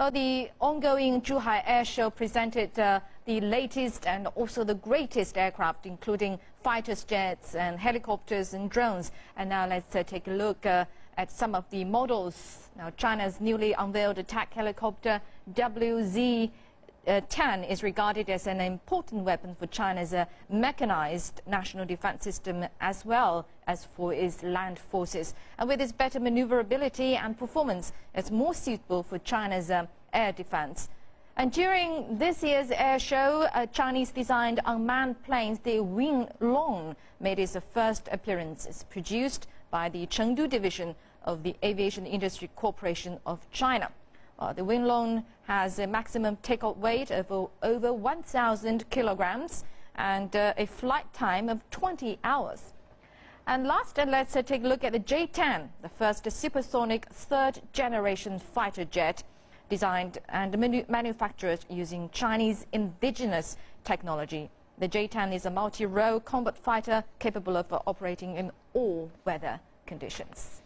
Well, the ongoing Zhuhai Air Show presented the latest and also the greatest aircraft, including fighter jets and helicopters and drones. And now let's take a look at some of the models. Now, China's newly unveiled attack helicopter WZ-10 is regarded as an important weapon for China's mechanized national defense system, as well as for its land forces. And with its better maneuverability and performance, it's more suitable for China's air defense. And during this year's air show, Chinese-designed unmanned planes, the Wing Loong, made its first appearance. It's produced by the Chengdu division of the Aviation Industry Corporation of China. The Wing Loong has a maximum takeoff weight of over 1,000 kilograms and a flight time of 20 hours. And last, let's take a look at the J-10, the first supersonic third-generation fighter jet designed and manufactured using Chinese indigenous technology. The J-10 is a multi-role combat fighter capable of operating in all weather conditions.